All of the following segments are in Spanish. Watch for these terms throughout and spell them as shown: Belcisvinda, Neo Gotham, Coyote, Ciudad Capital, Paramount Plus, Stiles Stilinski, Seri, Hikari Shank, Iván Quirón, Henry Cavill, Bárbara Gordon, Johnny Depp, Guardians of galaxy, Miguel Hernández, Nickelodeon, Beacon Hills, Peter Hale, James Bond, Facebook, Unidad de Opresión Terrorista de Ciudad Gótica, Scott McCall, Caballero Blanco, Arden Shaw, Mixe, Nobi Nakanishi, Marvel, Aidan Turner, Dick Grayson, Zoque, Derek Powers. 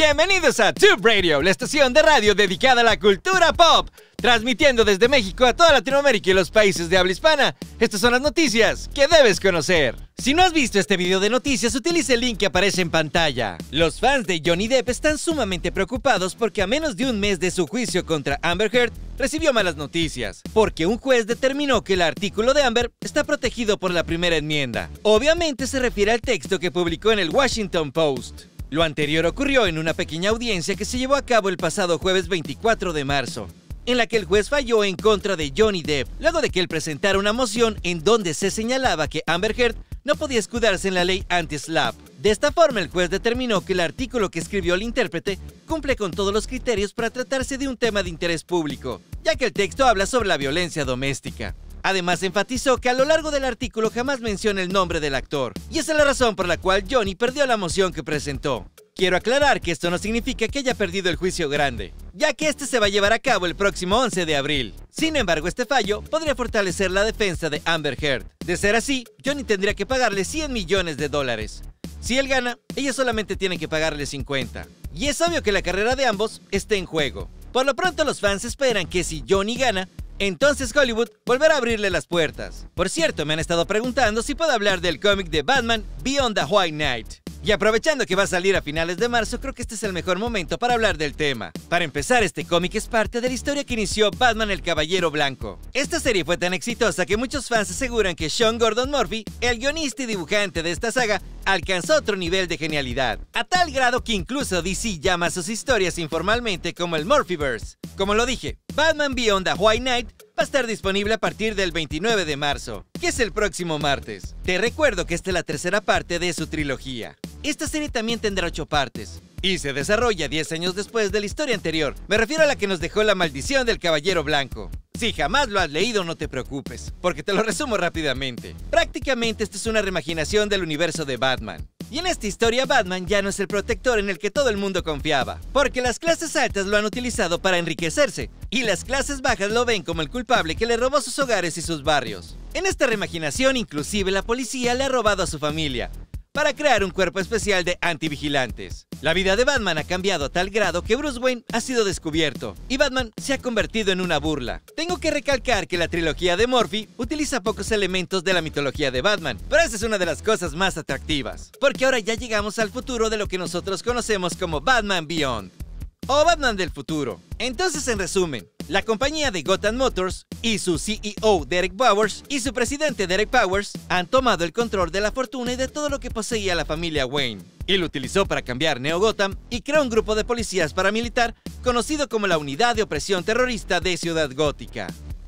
Bienvenidos a Tube Radio, la estación de radio dedicada a la cultura pop, transmitiendo desde México a toda Latinoamérica y los países de habla hispana. Estas son las noticias que debes conocer. Si no has visto este video de noticias, utiliza el link que aparece en pantalla. Los fans de Johnny Depp están sumamente preocupados porque a menos de un mes de su juicio contra Amber Heard, recibió malas noticias, porque un juez determinó que el artículo de Amber está protegido por la primera enmienda. Obviamente se refiere al texto que publicó en el Washington Post. Lo anterior ocurrió en una pequeña audiencia que se llevó a cabo el pasado jueves 24 de marzo, en la que el juez falló en contra de Johnny Depp, luego de que él presentara una moción en donde se señalaba que Amber Heard no podía escudarse en la ley anti-slap. De esta forma, el juez determinó que el artículo que escribió el intérprete cumple con todos los criterios para tratarse de un tema de interés público, ya que el texto habla sobre la violencia doméstica. Además, enfatizó que a lo largo del artículo jamás menciona el nombre del actor, y esa es la razón por la cual Johnny perdió la moción que presentó. Quiero aclarar que esto no significa que haya perdido el juicio grande, ya que este se va a llevar a cabo el próximo 11 de abril. Sin embargo, este fallo podría fortalecer la defensa de Amber Heard. De ser así, Johnny tendría que pagarle $100 millones. Si él gana, ella solamente tiene que pagarle 50. Y es obvio que la carrera de ambos está en juego. Por lo pronto, los fans esperan que si Johnny gana, entonces Hollywood volverá a abrirle las puertas. Por cierto, me han estado preguntando si puedo hablar del cómic de Batman Beyond the White Knight. Y aprovechando que va a salir a finales de marzo, creo que este es el mejor momento para hablar del tema. Para empezar, este cómic es parte de la historia que inició Batman el Caballero Blanco. Esta serie fue tan exitosa que muchos fans aseguran que Sean Gordon Murphy, el guionista y dibujante de esta saga, alcanzó otro nivel de genialidad, a tal grado que incluso DC llama a sus historias informalmente como el Murphyverse. Como lo dije, Batman Beyond the White Knight va a estar disponible a partir del 29 de marzo, que es el próximo martes. Te recuerdo que esta es la tercera parte de su trilogía. Esta serie también tendrá 8 partes, y se desarrolla 10 años después de la historia anterior. Me refiero a la que nos dejó la maldición del Caballero Blanco. Si jamás lo has leído, no te preocupes, porque te lo resumo rápidamente. Prácticamente esta es una reimaginación del universo de Batman. Y en esta historia Batman ya no es el protector en el que todo el mundo confiaba, porque las clases altas lo han utilizado para enriquecerse, y las clases bajas lo ven como el culpable que le robó sus hogares y sus barrios. En esta reimaginación inclusive la policía le ha robado a su familia, para crear un cuerpo especial de antivigilantes. La vida de Batman ha cambiado a tal grado que Bruce Wayne ha sido descubierto, y Batman se ha convertido en una burla. Tengo que recalcar que la trilogía de Murphy utiliza pocos elementos de la mitología de Batman, pero esa es una de las cosas más atractivas, porque ahora ya llegamos al futuro de lo que nosotros conocemos como Batman Beyond, o Batman del futuro. Entonces, en resumen, la compañía de Gotham Motors y su CEO Derek Powers y su presidente Derek Powers han tomado el control de la fortuna y de todo lo que poseía la familia Wayne, y lo utilizó para cambiar Neo Gotham y creó un grupo de policías paramilitar conocido como la Unidad de Opresión Terrorista de Ciudad Gótica.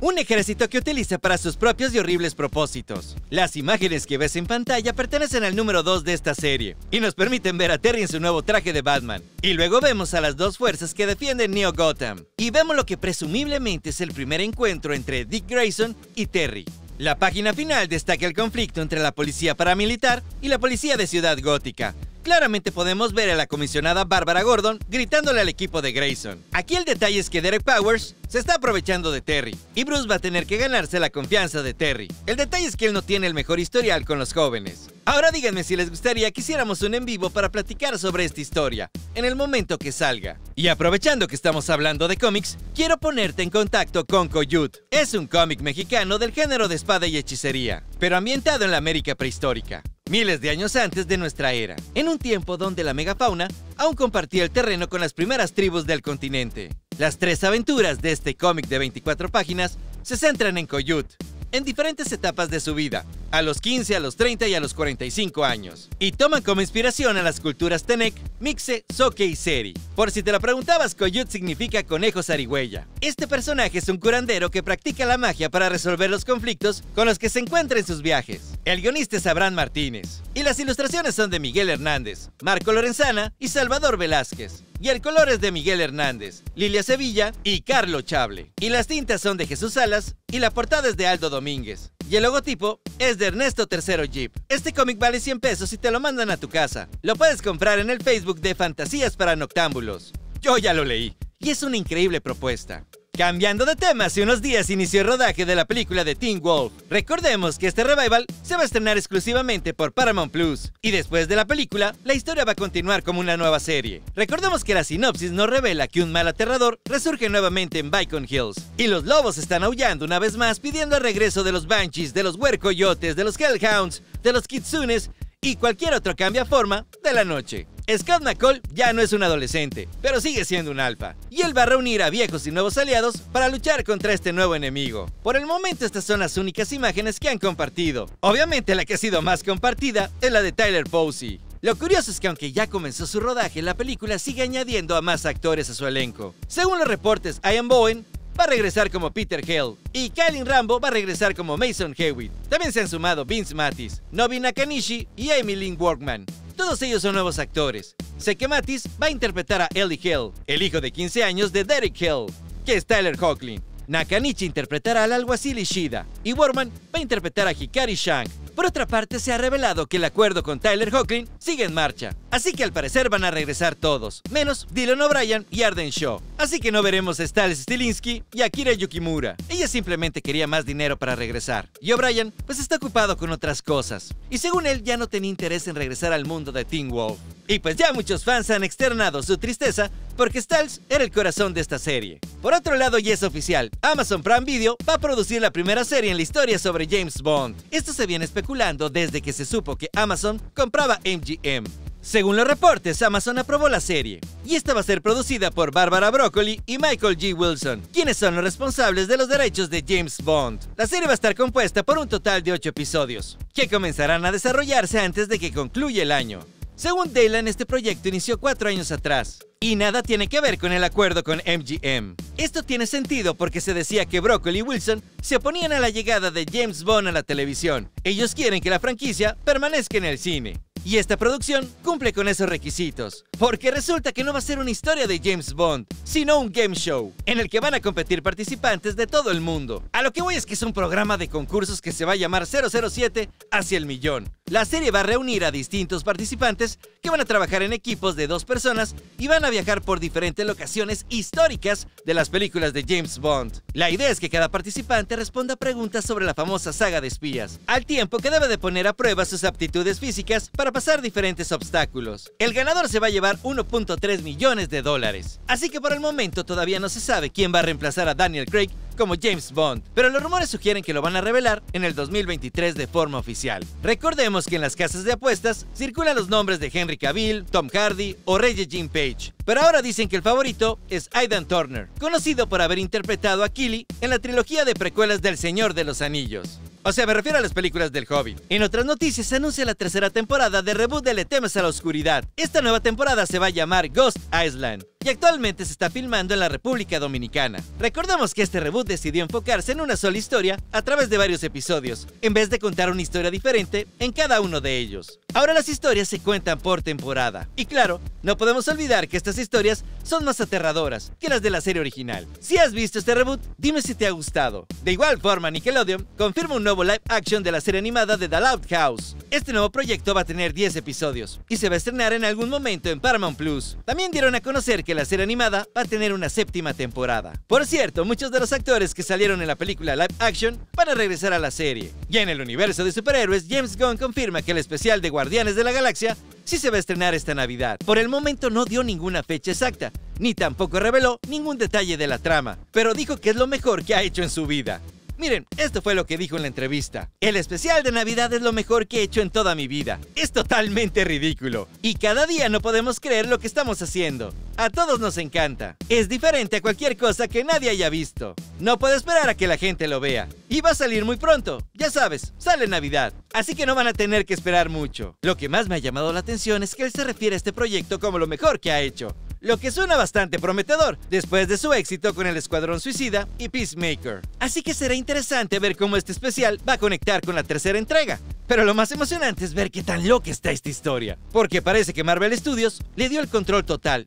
Un ejército que utiliza para sus propios y horribles propósitos. Las imágenes que ves en pantalla pertenecen al número 2 de esta serie, y nos permiten ver a Terry en su nuevo traje de Batman. Y luego vemos a las dos fuerzas que defienden Neo Gotham, y vemos lo que presumiblemente es el primer encuentro entre Dick Grayson y Terry. La página final destaca el conflicto entre la policía paramilitar y la policía de Ciudad Gótica. Claramente podemos ver a la comisionada Bárbara Gordon gritándole al equipo de Grayson. Aquí el detalle es que Derek Powers se está aprovechando de Terry, y Bruce va a tener que ganarse la confianza de Terry. El detalle es que él no tiene el mejor historial con los jóvenes. Ahora díganme si les gustaría que hiciéramos un en vivo para platicar sobre esta historia, en el momento que salga. Y aprovechando que estamos hablando de cómics, quiero ponerte en contacto con Coyote. Es un cómic mexicano del género de espada y hechicería, pero ambientado en la América prehistórica, miles de años antes de nuestra era, en un tiempo donde la megafauna aún compartía el terreno con las primeras tribus del continente. Las tres aventuras de este cómic de 24 páginas se centran en Coyote, en diferentes etapas de su vida, a los 15, a los 30 y a los 45 años, y toman como inspiración a las culturas Tenek, Mixe, Zoque y Seri. Por si te lo preguntabas, Coyote significa conejo zarigüeya. Este personaje es un curandero que practica la magia para resolver los conflictos con los que se encuentra en sus viajes. El guionista es Abraham Martínez, y las ilustraciones son de Miguel Hernández, Marco Lorenzana y Salvador Velázquez. Y el color es de Miguel Hernández, Lilia Sevilla y Carlos Chable. Y las tintas son de Jesús Alas y la portada es de Aldo Domínguez. Y el logotipo es de Ernesto III Jeep. Este cómic vale 100 pesos y te lo mandan a tu casa. Lo puedes comprar en el Facebook de Fantasías para Noctámbulos. Yo ya lo leí y es una increíble propuesta. Cambiando de tema, hace unos días inició el rodaje de la película de Teen Wolf. Recordemos que este revival se va a estrenar exclusivamente por Paramount Plus, y después de la película, la historia va a continuar como una nueva serie. Recordemos que la sinopsis nos revela que un mal aterrador resurge nuevamente en Beacon Hills, y los lobos están aullando una vez más pidiendo el regreso de los Banshees, de los Wercoyotes, de los Hellhounds, de los Kitsunes y cualquier otro cambiaforma de la noche. Scott McCall ya no es un adolescente, pero sigue siendo un alfa, y él va a reunir a viejos y nuevos aliados para luchar contra este nuevo enemigo. Por el momento estas son las únicas imágenes que han compartido. Obviamente la que ha sido más compartida es la de Tyler Posey. Lo curioso es que aunque ya comenzó su rodaje, la película sigue añadiendo a más actores a su elenco. Según los reportes, Ian Bowen va a regresar como Peter Hale, y Kylin Rambo va a regresar como Mason Hewitt. También se han sumado Vince Mathis, Nobi Nakanishi y Amy Lynn Workman. Todos ellos son nuevos actores. Sé que Mathis va a interpretar a Ellie Hale, el hijo de 15 años de Derek Hale, que es Tyler Hoechlin. Nakanishi interpretará al alguacil Ishida, y Workman va a interpretar a Hikari Shank. Por otra parte, se ha revelado que el acuerdo con Tyler Hoechlin sigue en marcha, así que al parecer van a regresar todos, menos Dylan O'Brien y Arden Shaw. Así que no veremos a Stiles Stilinski y Akira Yukimura. Ella simplemente quería más dinero para regresar, y O'Brien pues está ocupado con otras cosas, y según él ya no tenía interés en regresar al mundo de Teen Wolf. Y pues ya muchos fans han externado su tristeza porque Stiles era el corazón de esta serie. Por otro lado, y es oficial, Amazon Prime Video va a producir la primera serie en la historia sobre James Bond. Esto se viene especulando desde que se supo que Amazon compraba MGM. Según los reportes, Amazon aprobó la serie, y esta va a ser producida por Bárbara Broccoli y Michael G. Wilson, quienes son los responsables de los derechos de James Bond. La serie va a estar compuesta por un total de 8 episodios, que comenzarán a desarrollarse antes de que concluya el año. Según Dylan, este proyecto inició 4 años atrás, y nada tiene que ver con el acuerdo con MGM. Esto tiene sentido porque se decía que Broccoli y Wilson se oponían a la llegada de James Bond a la televisión. Ellos quieren que la franquicia permanezca en el cine, y esta producción cumple con esos requisitos, porque resulta que no va a ser una historia de James Bond, sino un game show, en el que van a competir participantes de todo el mundo. A lo que voy es que es un programa de concursos que se va a llamar 007 hacia el millón. La serie va a reunir a distintos participantes que van a trabajar en equipos de 2 personas y van a viajar por diferentes locaciones históricas de las películas de James Bond. La idea es que cada participante responda preguntas sobre la famosa saga de espías, al tiempo que debe de poner a prueba sus aptitudes físicas para pasar diferentes obstáculos. El ganador se va a llevar $1.3 millones. Así que por el momento todavía no se sabe quién va a reemplazar a Daniel Craig como James Bond, pero los rumores sugieren que lo van a revelar en el 2023 de forma oficial. Recordemos que en las casas de apuestas circulan los nombres de Henry Cavill, Tom Hardy o Regina Page, pero ahora dicen que el favorito es Aidan Turner, conocido por haber interpretado a Killy en la trilogía de precuelas del Señor de los Anillos. O sea, me refiero a las películas del Hobbit. En otras noticias, se anuncia la tercera temporada de reboot de Le Temes a la Oscuridad. Esta nueva temporada se va a llamar Ghost Island, y actualmente se está filmando en la República Dominicana. Recordemos que este reboot decidió enfocarse en una sola historia a través de varios episodios, en vez de contar una historia diferente en cada uno de ellos. Ahora las historias se cuentan por temporada. Y claro, no podemos olvidar que estas historias son más aterradoras que las de la serie original. Si has visto este reboot, dime si te ha gustado. De igual forma, Nickelodeon confirma un nuevo live action de la serie animada de The Loud House. Este nuevo proyecto va a tener 10 episodios y se va a estrenar en algún momento en Paramount Plus. También dieron a conocer que la serie animada va a tener una 7ª temporada. Por cierto, muchos de los actores que salieron en la película live action van a regresar a la serie. Y en el universo de superhéroes, James Gunn confirma que el especial de Guardianes de la Galaxia sí se va a estrenar esta Navidad. Por el momento no dio ninguna fecha exacta, ni tampoco reveló ningún detalle de la trama, pero dijo que es lo mejor que ha hecho en su vida. Miren, esto fue lo que dijo en la entrevista. El especial de Navidad es lo mejor que he hecho en toda mi vida. Es totalmente ridículo. Y cada día no podemos creer lo que estamos haciendo. A todos nos encanta. Es diferente a cualquier cosa que nadie haya visto. No puedo esperar a que la gente lo vea. Y va a salir muy pronto. Ya sabes, sale Navidad. Así que no van a tener que esperar mucho. Lo que más me ha llamado la atención es que él se refiere a este proyecto como lo mejor que ha hecho, lo que suena bastante prometedor, después de su éxito con El Escuadrón Suicida y Peacemaker. Así que será interesante ver cómo este especial va a conectar con la tercera entrega. Pero lo más emocionante es ver qué tan loca está esta historia, porque parece que Marvel Studios le dio el control total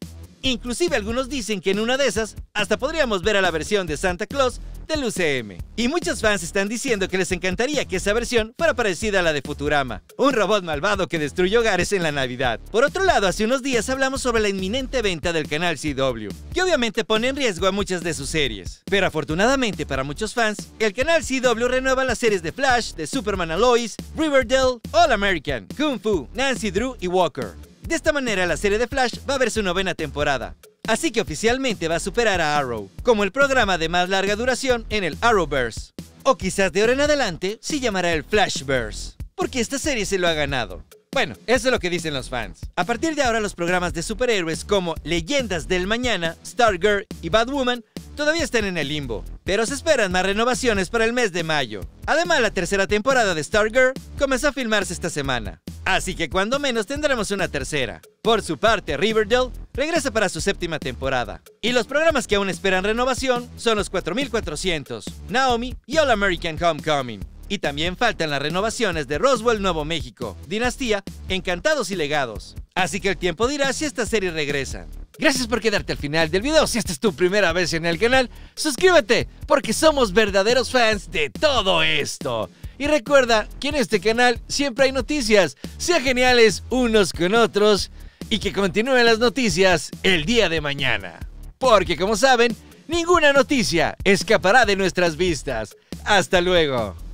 Inclusive algunos dicen que en una de esas hasta podríamos ver a la versión de Santa Claus del UCM. Y muchos fans están diciendo que les encantaría que esa versión fuera parecida a la de Futurama, un robot malvado que destruye hogares en la Navidad. Por otro lado, hace unos días hablamos sobre la inminente venta del canal CW, que obviamente pone en riesgo a muchas de sus series. Pero afortunadamente para muchos fans, el canal CW renueva las series de Flash, de Superman Lois, Riverdale, All American, Kung Fu, Nancy Drew y Walker. De esta manera la serie de Flash va a ver su 9ª temporada. Así que oficialmente va a superar a Arrow, como el programa de más larga duración en el Arrowverse. O quizás de ahora en adelante se llamará el Flashverse, porque esta serie se lo ha ganado. Bueno, eso es lo que dicen los fans. A partir de ahora los programas de superhéroes como Leyendas del Mañana, Stargirl y Batwoman todavía están en el limbo, pero se esperan más renovaciones para el mes de mayo. Además, la 3ª temporada de Stargirl comenzó a filmarse esta semana, así que cuando menos tendremos una 3ª. Por su parte, Riverdale regresa para su 7ª temporada. Y los programas que aún esperan renovación son los 4400, Naomi y All American Homecoming. Y también faltan las renovaciones de Roswell, Nuevo México, Dinastía, Encantados y Legados. Así que el tiempo dirá si esta serie regresa. Gracias por quedarte al final del video. Si esta es tu primera vez en el canal, suscríbete, porque somos verdaderos fans de todo esto. Y recuerda que en este canal siempre hay noticias. Sean geniales unos con otros y que continúen las noticias el día de mañana, porque como saben, ninguna noticia escapará de nuestras vistas. ¡Hasta luego!